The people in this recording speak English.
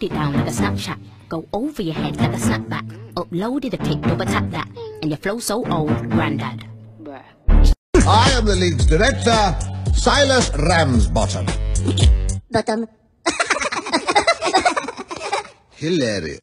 hold it down like a snapshot, go over your head like a snapback, uploaded a pic, double tap that, and your flow so old, granddad. I am the league's director, Silas Ramsbottom. Bottom. Hilarious.